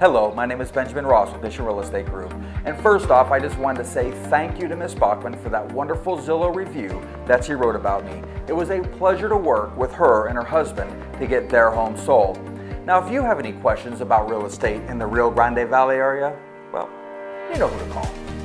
Hello, my name is Benjamin Ross with Mission Real Estate Group. And first off, I just wanted to say thank you to Ms. Bachman for that wonderful Zillow review that she wrote about me. It was a pleasure to work with her and her husband to get their home sold. Now, if you have any questions about real estate in the Rio Grande Valley area, well, you know who to call.